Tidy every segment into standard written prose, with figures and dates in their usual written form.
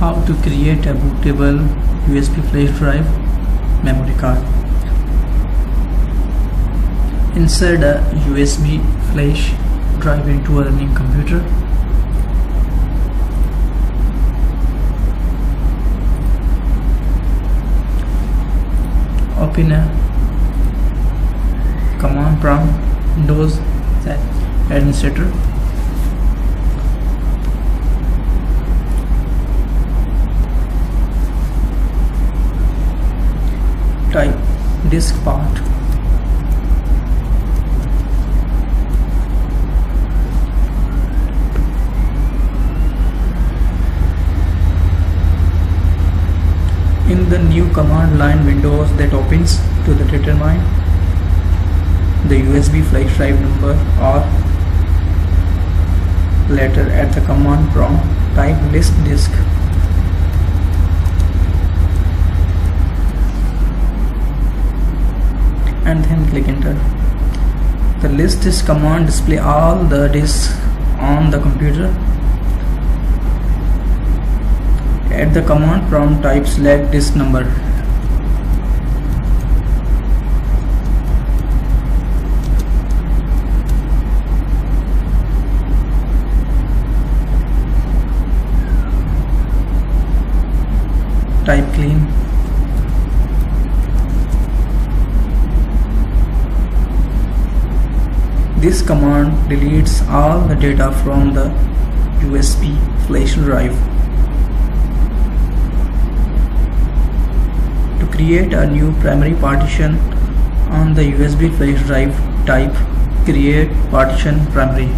how to create a bootable USB flash drive memory card. Insert a USB flash drive into a running computer. Open a command prompt Windows administrator. Type disk part in the new command line windows that opens to the determine the USB flash drive number or letter at the command prompt type list disk. And then click enter. The list disk command display all the disks on the computer. At the command prompt type select disk number. Type clean. This command deletes all the data from the USB flash drive. To create a new primary partition on the USB flash drive, type create partition primary.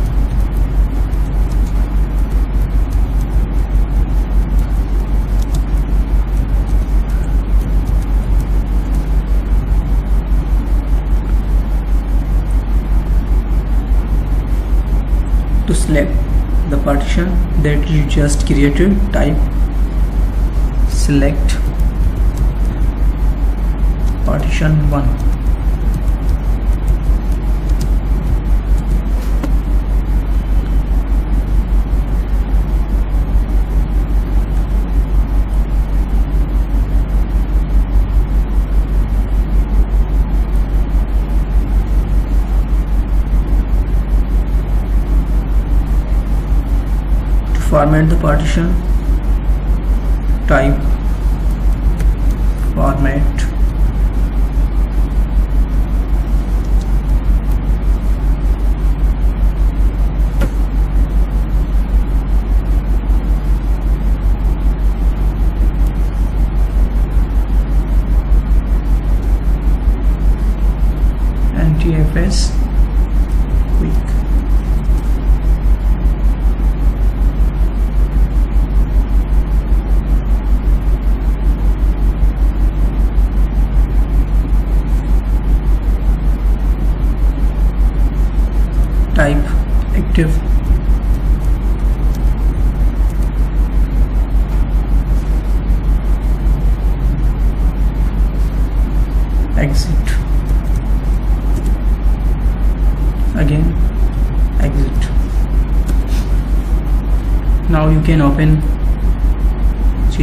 To select the partition that you just created, type select partition 1. Format the partition, type format ntfs quick. Type active. Exit. Again, exit. Now you can open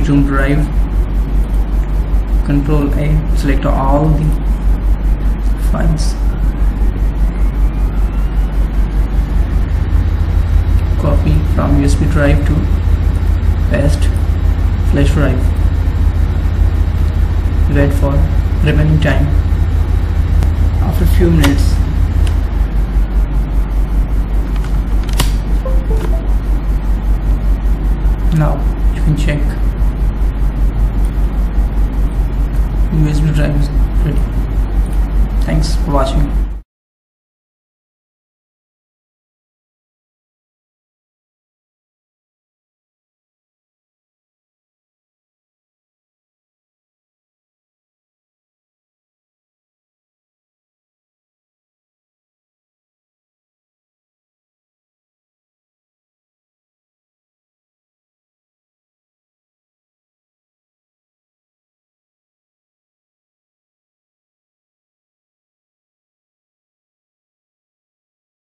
June drive. Control A, select all the files. Copy from USB drive to paste flash drive. Wait for remaining time. After a few minutes, now you can check USB drive is ready. Thanks for watching.